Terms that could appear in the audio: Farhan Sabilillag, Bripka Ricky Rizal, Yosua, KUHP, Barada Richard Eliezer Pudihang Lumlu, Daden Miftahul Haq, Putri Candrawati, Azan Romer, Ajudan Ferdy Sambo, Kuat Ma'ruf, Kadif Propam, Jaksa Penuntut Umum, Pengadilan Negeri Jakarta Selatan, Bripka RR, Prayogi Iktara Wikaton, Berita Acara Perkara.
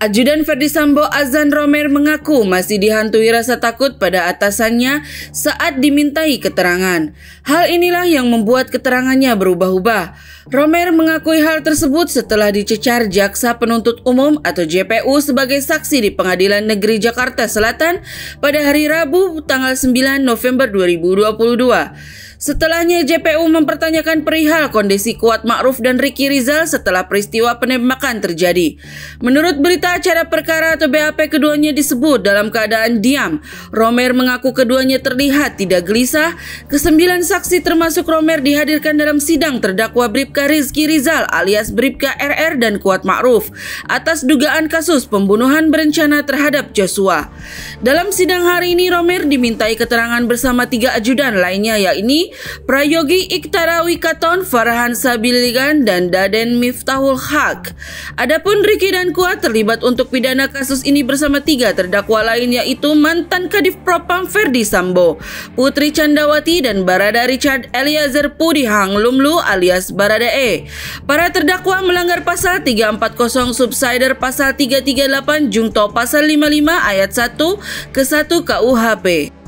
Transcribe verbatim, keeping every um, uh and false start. Ajudan Ferdy Sambo Azan Romer mengaku masih dihantui rasa takut pada atasannya saat dimintai keterangan. Hal inilah yang membuat keterangannya berubah-ubah. Romer mengakui hal tersebut setelah dicecar Jaksa Penuntut Umum atau J P U sebagai saksi di Pengadilan Negeri Jakarta Selatan pada hari Rabu tanggal sembilan November dua ribu dua puluh dua. Setelahnya, J P U mempertanyakan perihal kondisi Kuat Ma'ruf dan Ricky Rizal setelah peristiwa penembakan terjadi. Menurut Berita Acara Perkara atau B A P, keduanya disebut dalam keadaan diam. Romer mengaku keduanya terlihat tidak gelisah. Kesembilan saksi termasuk Romer dihadirkan dalam sidang terdakwa Bripka Ricky Rizal alias Bripka R R dan Kuat Ma'ruf atas dugaan kasus pembunuhan berencana terhadap Yosua. Dalam sidang hari ini, Romer dimintai keterangan bersama tiga ajudan lainnya, yakni Prayogi Iktara Wikaton, Farhan Sabilillag, dan Daden Miftahul Haq. Adapun Ricky dan Kuat terlibat untuk pidana kasus ini bersama tiga terdakwa lain, yaitu mantan Kadif Propam Ferdy Sambo, Putri Candrawati, dan Barada Richard Eliezer Pudihang Lumlu alias Barada E. Para terdakwa melanggar pasal tiga ratus empat puluh subsider pasal tiga tiga delapan Jungto pasal lima puluh lima ayat satu ke satu K U H P.